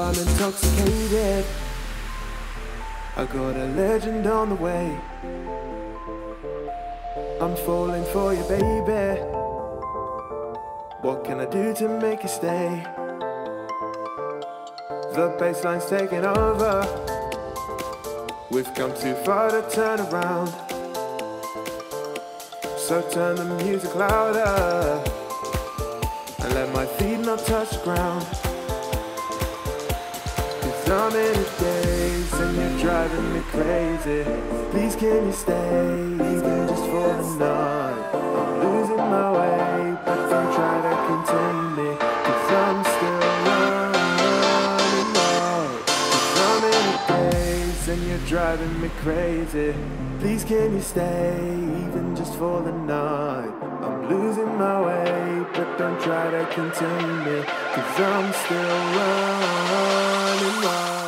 I'm intoxicated. I got a legend on the way. I'm falling for you, baby. What can I do to make you stay? The bassline's taking over. We've come too far to turn around, so turn the music louder and let my feet not touch the ground. 'Cause I'm in a daze and you're driving me crazy. Please can you stay, even just for the night? I'm losing my way, but don't try to contain me. 'Cause I'm still running out. 'Cause I'm in a daze and you're driving me crazy. Please can you stay, even just for the night? I'm losing my way, but don't try to contain me. 'Cause I'm still running out.